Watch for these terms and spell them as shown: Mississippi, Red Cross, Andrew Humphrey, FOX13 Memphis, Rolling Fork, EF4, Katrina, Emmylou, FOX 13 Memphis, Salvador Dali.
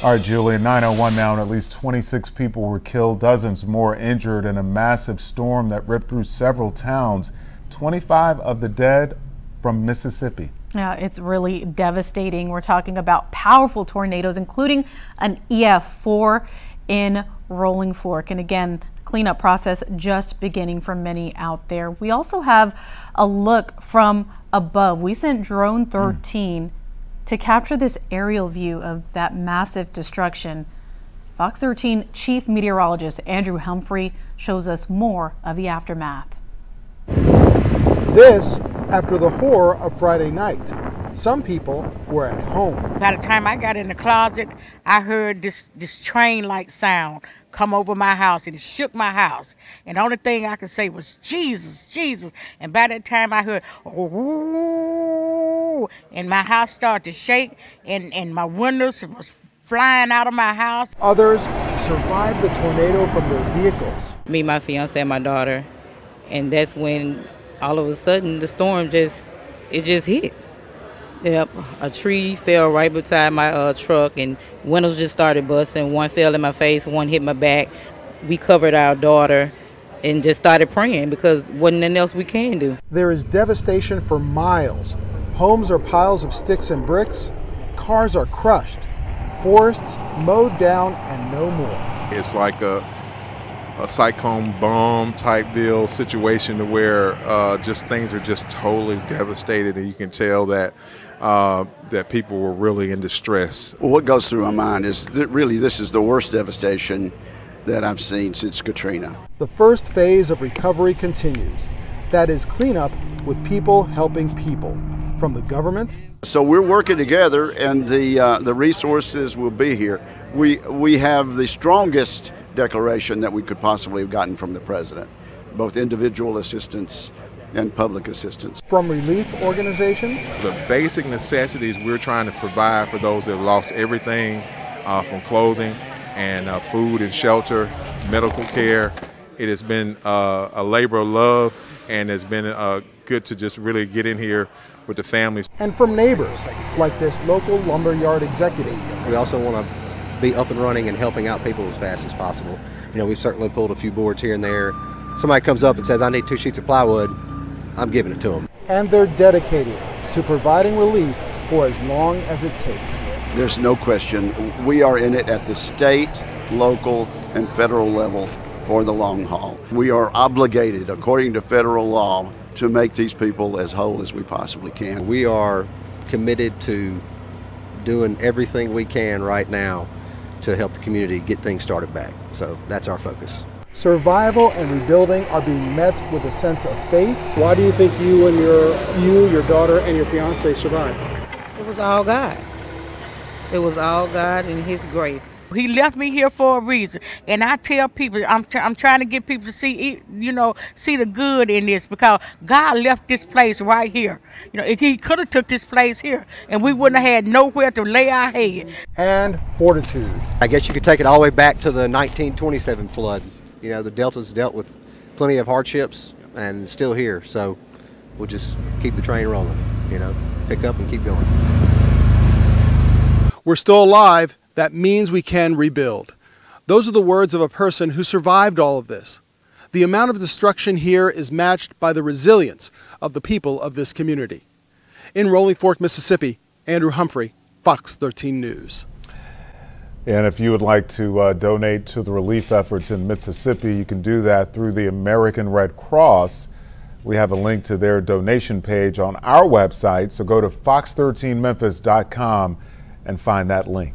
All right, Julian, 901 now, and at least 26 people were killed, dozens more injured in a massive storm that ripped through several towns. 25 of the dead from Mississippi. Yeah, it's really devastating. We're talking about powerful tornadoes, including an EF4 in Rolling Fork. And again, the cleanup process just beginning for many out there. We also have a look from above. We sent Drone 13 to capture this aerial view of that massive destruction. Fox 13 chief meteorologist Andrew Humphrey shows us more of the aftermath. This after the horror of Friday night. Some people were at home. By the time I got in the closet, I heard this train-like sound come over my house, and it shook my house. And the only thing I could say was, Jesus, Jesus. And by that time I heard, ooh, and my house started to shake, and my windows was flying out of my house. Others survived the tornado from their vehicles. Me, my fiance, and my daughter, and that's when all of a sudden the storm just hit. Yep, a tree fell right beside my truck, and windows just started busting. One fell in my face, one hit my back. We covered our daughter and just started praying because wasn't nothing else we can do. There is devastation for miles. Homes are piles of sticks and bricks. Cars are crushed. Forests mowed down and no more. It's like a cyclone bomb type deal situation to where just things are just totally devastated, and you can tell that that people were really in distress. Well, what goes through my mind is that really this is the worst devastation that I've seen since Katrina. The first phase of recovery continues. That is cleanup with people helping people from the government. So we're working together, and the resources will be here. We have the strongest declaration that we could possibly have gotten from the president, both individual assistance and public assistance. From relief organizations? The basic necessities we're trying to provide for those that have lost everything, from clothing and food and shelter, medical care. It has been a labor of love, and it's been good to just really get in here with the families. And from neighbors, like this local lumberyard executive. We also want to be up and running and helping out people as fast as possible. You know, we certainly pulled a few boards here and there. Somebody comes up and says, I need 2 sheets of plywood, I'm giving it to them. And they're dedicated to providing relief for as long as it takes. There's no question, we are in it at the state, local, and federal level for the long haul. We are obligated, according to federal law, to make these people as whole as we possibly can. We are committed to doing everything we can right now to help the community get things started back. So that's our focus. Survival and rebuilding are being met with a sense of faith. Why do you think you and your daughter and your fiance survived? It was all God. It was all God and His grace. He left me here for a reason, and I tell people, I'm trying to get people to see, you know, see the good in this, because God left this place right here. You know, if He could have took this place here, and we wouldn't have had nowhere to lay our head. And fortitude. I guess you could take it all the way back to the 1927 floods. You know, the Delta's dealt with plenty of hardships, and still here. So we'll just keep the train rolling. You know, pick up and keep going. We're still alive. That means we can rebuild. Those are the words of a person who survived all of this. The amount of destruction here is matched by the resilience of the people of this community. In Rolling Fork, Mississippi, Andrew Humphrey, Fox 13 News. And if you would like to donate to the relief efforts in Mississippi, you can do that through the American Red Cross. We have a link to their donation page on our website, so go to fox13memphis.com and find that link.